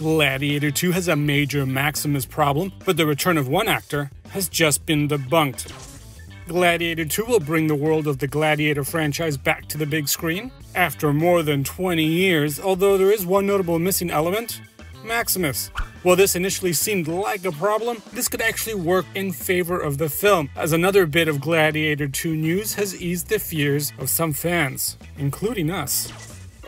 Gladiator 2 has a major Maximus problem, but the return of one actor has just been debunked. Gladiator 2 will bring the world of the Gladiator franchise back to the big screen after more than 20 years, although there is one notable missing element: Maximus. While this initially seemed like a problem, this could actually work in favor of the film, as another bit of Gladiator 2 news has eased the fears of some fans, including us.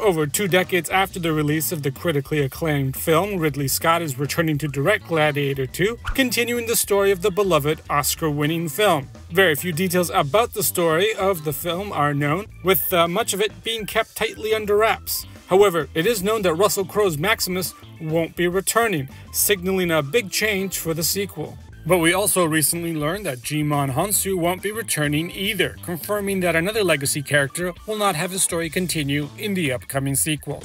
Over 2 decades after the release of the critically acclaimed film, Ridley Scott is returning to direct Gladiator 2, continuing the story of the beloved Oscar-winning film. Very few details about the story of the film are known, with much of it being kept tightly under wraps. However, it is known that Russell Crowe's Maximus won't be returning, signaling a big change for the sequel. But we also recently learned that Djimon Hounsou won't be returning either, confirming that another legacy character will not have his story continue in the upcoming sequel.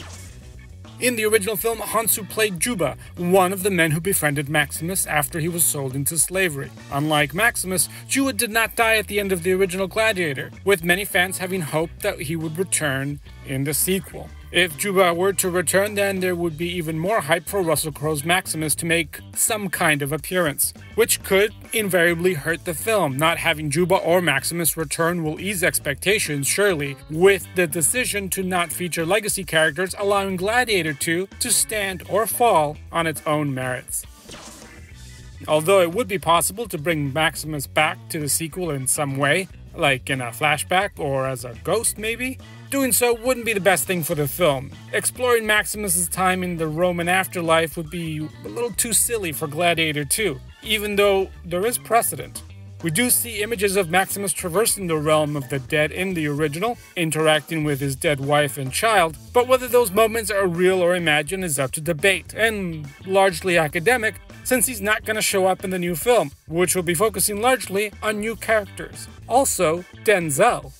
In the original film, Hounsou played Juba, one of the men who befriended Maximus after he was sold into slavery. Unlike Maximus, Juba did not die at the end of the original Gladiator, with many fans having hoped that he would return in the sequel. If Juba were to return, then there would be even more hype for Russell Crowe's Maximus to make some kind of appearance, which could invariably hurt the film. Not having Juba or Maximus return will ease expectations, surely, with the decision to not feature legacy characters, allowing Gladiator 2 to stand or fall on its own merits. Although it would be possible to bring Maximus back to the sequel in some way, like in a flashback or as a ghost maybe, doing so wouldn't be the best thing for the film. Exploring Maximus's time in the Roman afterlife would be a little too silly for Gladiator 2, even though there is precedent. We do see images of Maximus traversing the realm of the dead in the original, interacting with his dead wife and child, but whether those moments are real or imagined is up to debate, and largely academic, since he's not going to show up in the new film, which will be focusing largely on new characters. Also, Denzel.